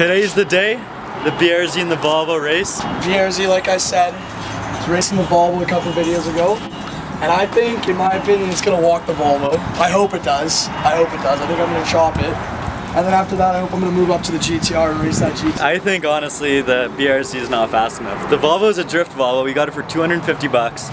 Today's the day, the BRZ and the Volvo race. BRZ, like I said, was racing the Volvo a couple videos ago. And I think, in my opinion, it's going to walk the Volvo. I hope it does. I hope it does. I think I'm going to chop it. And then after that, I hope I'm going to move up to the GTR and race that GTR. I think, honestly, the BRZ is not fast enough. The Volvo is a drift Volvo. We got it for 250 bucks.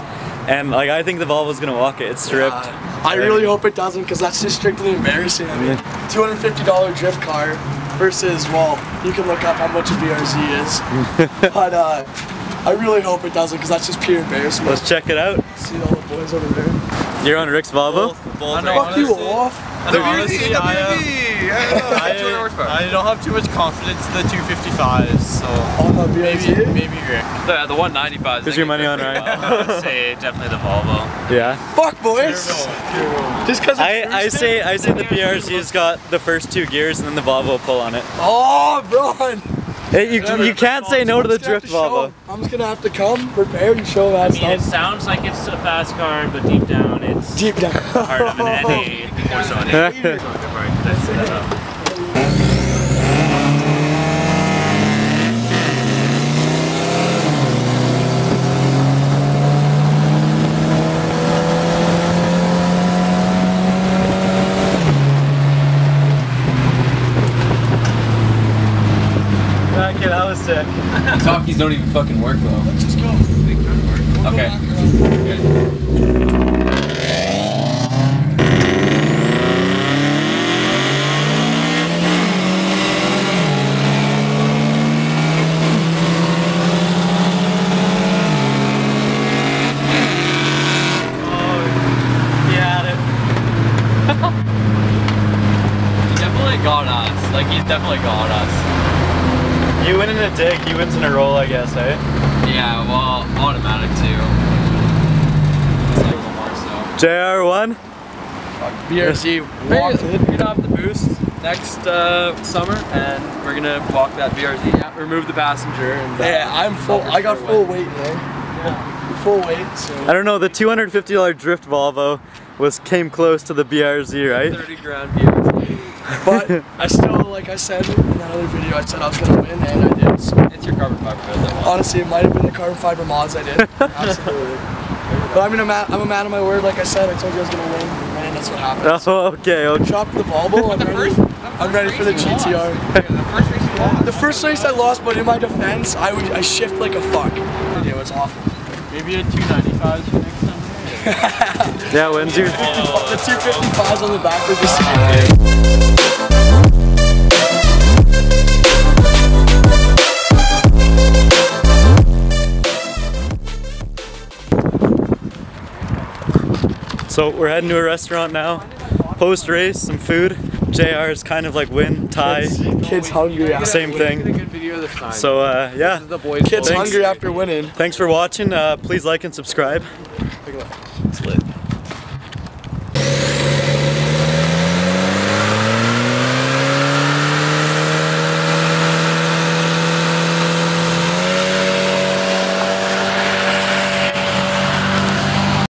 And like, I think the Volvo's going to walk it. It's stripped. Yeah, I really hope it doesn't, because that's just strictly embarrassing. I mean, $250 drift car versus, well, you can look up how much a BRZ is. But, I really hope it doesn't, because that's just pure embarrassment. Let's check it out. See all the boys over there. You're on Rick's Volvo? Both fuck you off. I don't have too much confidence in the 255s, so on the BRZ? Maybe Rick. The 195s. Who's your money on, Ryan? I'd say definitely the Volvo. Yeah. Fuck, boys! Just because I say the BRZ's got the first two gears and then the Volvo will pull on it. Oh, bro! Hey, you can't say no to the drift Volvo. I'm just gonna have to come prepared and show that stuff. I mean, it sounds like it's a fast car, but deep down it's part of an NA. Okay, that was sick. Talkies don't even fucking work though. Let's just go. They kind of work. We'll okay. Oh, he had it. He definitely got us. Like, he's definitely got us. You win in a dig, he wins in a roll, I guess, eh? Yeah, well, automatic too. JR1? BRZ walked it. We're gonna have the boost next summer, and we're gonna walk that BRZ. Yeah, remove the passenger. And yeah, I'm full. I got full weight, man. Yeah. Full weight. So. I don't know. The $250 drift Volvo came close to the BRZ, right? 30 grand BRZ. But I still, like I said in that other video, I said I was gonna win, and I did. So. It's your carbon fiber mods. Honestly, it might have been the carbon fiber mods I did. Absolutely. But I mean, I'm a man of my word. Like I said, I told you I was gonna win, and that's what happened. Oh, okay. Okay. Dropped the Volvo. I'm ready for the GTR. Yeah, the first race you lost. The first race I lost, but in my defense, I shift like a fuck. It was awful. Maybe a 295 next time. Yeah, when's your the 255s on the back of the So we're heading to a restaurant now, post race, some food. JR's kind of like win, tie. Kids hungry. Same thing. So yeah, kids hungry after winning. Thanks for watching, please like and subscribe. Split.